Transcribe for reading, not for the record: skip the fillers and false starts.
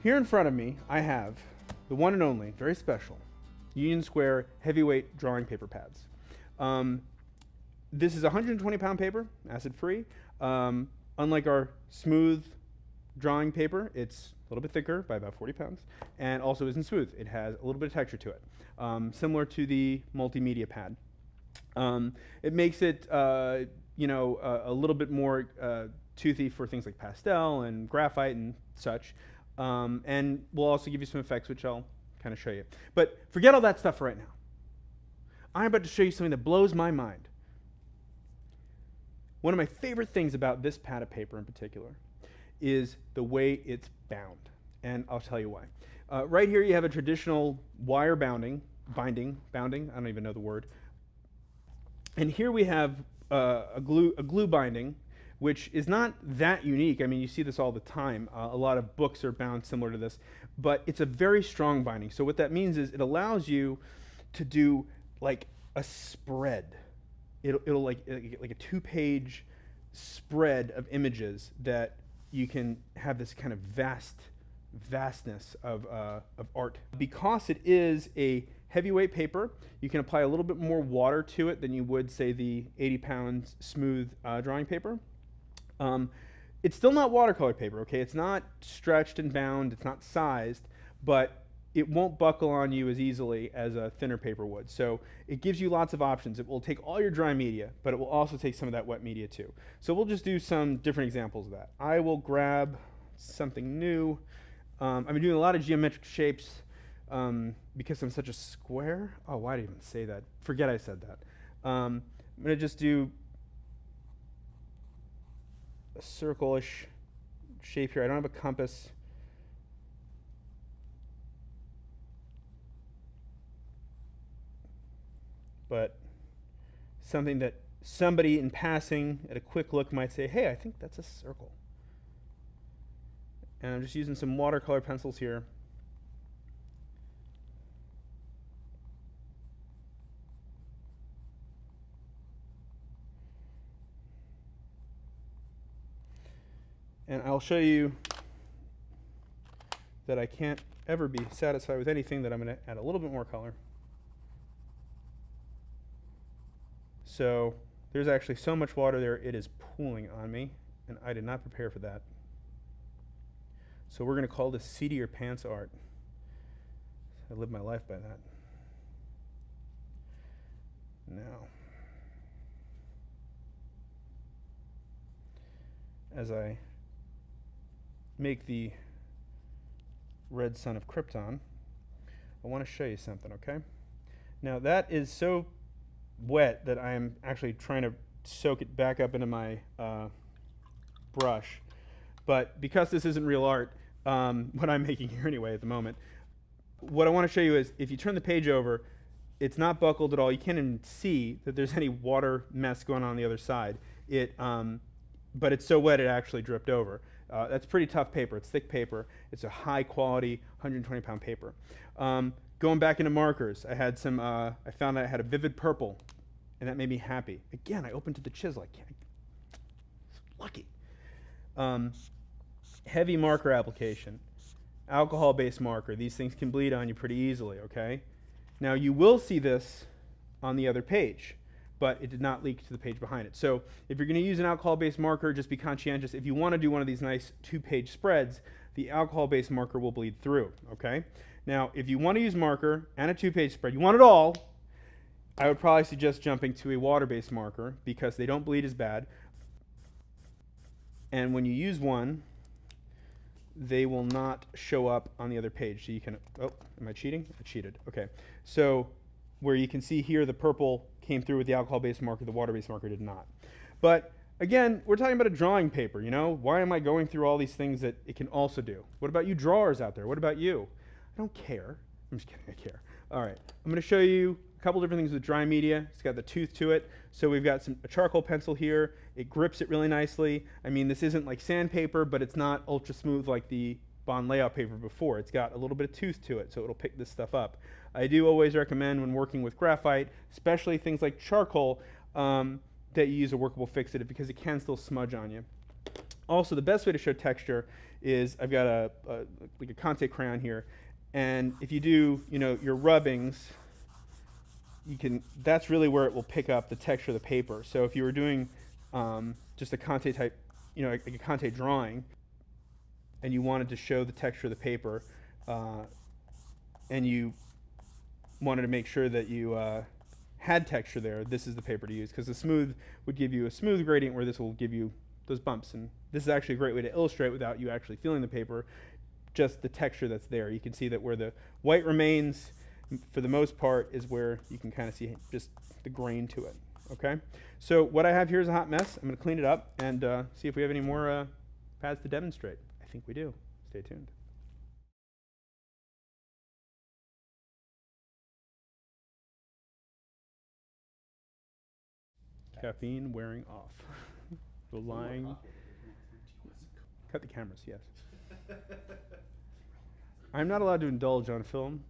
Here in front of me, I have the one and only, very special, Union Square heavyweight drawing paper pads. This is 120-pound paper, acid-free. Unlike our smooth drawing paper, it's a little bit thicker by about 40 pounds, and also isn't smooth. It has a little bit of texture to it, similar to the multimedia pad. It makes it, a little bit more toothy for things like pastel and graphite and such. And we'll also give you some effects, which I'll kind of show you. But forget all that stuff for right now. I'm about to show you something that blows my mind. One of my favorite things about this pad of paper in particular is the way it's bound. And I'll tell you why. Right here you have a traditional wire binding, I don't even know the word. And here we have a glue binding, which is not that unique. I mean, you see this all the time. A lot of books are bound similar to this, but it's a very strong binding. So what that means is it allows you to do like a spread. It'll like a two-page spread of images that you can have this kind of vastness of art. Because it is a heavyweight paper, you can apply a little bit more water to it than you would, say, the 80-pound smooth drawing paper. It's still not watercolor paper, okay? It's not stretched and bound, it's not sized, but it won't buckle on you as easily as a thinner paper would. So it gives you lots of options. It will take all your dry media, but it will also take some of that wet media too. So we'll just do some different examples of that. I will grab something new. I've been doing a lot of geometric shapes because I'm such a square. Oh, why did I even say that? Forget I said that. I'm gonna just do a circle-ish shape here. I don't have a compass. But something that somebody in passing at a quick look might say, hey, I think that's a circle. And I'm just using some watercolor pencils here. And I'll show you that I can't ever be satisfied with anything, that I'm going to add a little bit more color. So there's actually so much water there, it is pooling on me, and I did not prepare for that. So we're going to call this seat of your pants art. I live my life by that. Now, as I make the red sun of Krypton, I want to show you something, okay? Now that is so wet that I am actually trying to soak it back up into my brush. But because this isn't real art, what I'm making here anyway at the moment, what I want to show you is if you turn the page over, it's not buckled at all. You can't even see that there's any water mess going on the other side. But it's so wet it actually dripped over. That's pretty tough paper. It's thick paper. It's a high quality 120-pound paper. Going back into markers, I had some. I found I had a vivid purple, and that made me happy. Again, I opened to the chisel. I can't. It's lucky. Heavy marker application, alcohol-based marker. These things can bleed on you pretty easily. Okay. Now you will see this on the other page, but it did not leak to the page behind it. So if you're going to use an alcohol-based marker, just be conscientious. If you want to do one of these nice two-page spreads, the alcohol-based marker will bleed through. Okay. Now, if you want to use marker and a two-page spread, you want it all, I would probably suggest jumping to a water-based marker because they don't bleed as bad. And when you use one, they will not show up on the other page. So you can, oh, am I cheating? I cheated. Okay. So where you can see here, the purple came through with the alcohol-based marker, the water-based marker did not. But again, we're talking about a drawing paper, you know? Why am I going through all these things that it can also do? What about you drawers out there? What about you? I don't care. I'm just kidding, I care. All right, I'm gonna show you a couple different things with dry media. It's got the tooth to it. So we've got a charcoal pencil here. It grips it really nicely. I mean, this isn't like sandpaper, but it's not ultra smooth like the bond layout paper before. It's got a little bit of tooth to it, so it'll pick this stuff up. I do always recommend when working with graphite, especially things like charcoal, that you use a workable fixative because it can still smudge on you. Also, the best way to show texture is I've got like a Conte crayon here, and if you do, you know, your rubbings, you can. That's really where it will pick up the texture of the paper. So if you were doing just a Conte type, you know, like a Conte drawing, and you wanted to show the texture of the paper, and you wanted to make sure that you had texture there, this is the paper to use, because the smooth would give you a smooth gradient where this will give you those bumps. And this is actually a great way to illustrate without you actually feeling the paper, just the texture that's there. You can see that where the white remains, for the most part, is where you can kind of see just the grain to it. Okay? So what I have here is a hot mess. I'm going to clean it up and see if we have any more paths to demonstrate. I think we do. Stay tuned. Caffeine wearing off. The lying. Cut the cameras, yes. I'm not allowed to indulge on film.